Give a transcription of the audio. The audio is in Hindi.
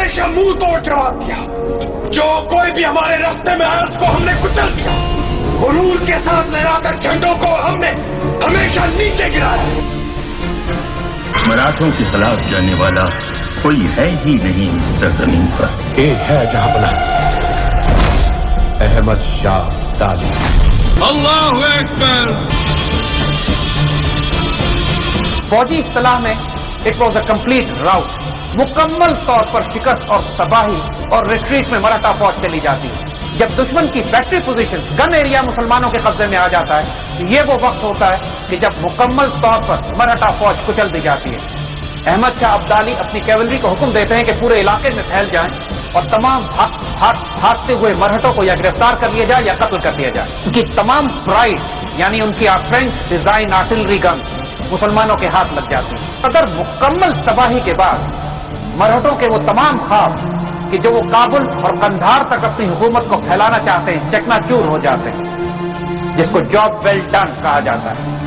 हमेशा मुंह तोड़ जवाब दिया। जो कोई भी हमारे रास्ते में आया उसको हमने कुचल दिया। गुरूर के साथ लहराकर झंडों को हमने हमेशा नीचे गिराया। मराठों के खिलाफ जाने वाला कोई है ही नहीं इस सरजमीन पर। एक है जहाँ बना अहमद शाह ताली। अल्लाहू अकबर। फौजी इस्तेलाह में it was a complete rout. मुकम्मल तौर पर शिकस्त और तबाही और रिट्रीट में मराठा फौज चली जाती है। जब दुश्मन की फैक्ट्री पोजीशन, गन एरिया मुसलमानों के कब्जे में आ जाता है तो ये वो वक्त होता है कि जब मुकम्मल तौर पर मराठा फौज कुचल दी जाती है। अहमद शाह अब्दाली अपनी कैवलरी को हुक्म देते हैं कि पूरे इलाके में फैल जाएं और तमाम भागते हुए मराठों को या गिरफ्तार कर लिया जाए या कत्ल कर दिया जाए। उनकी तमाम प्राइड यानी उनकी फ्रेंच डिजाइन आर्टिलरी गन मुसलमानों के हाथ लग जाती है। अगर मुकम्मल तबाही के बाद मराठों के वो तमाम ख्वाब कि जो वो काबुल और कंधार तक अपनी हुकूमत को फैलाना चाहते हैं चकनाचूर हो जाते हैं, जिसको जॉब वेल डन कहा जाता है।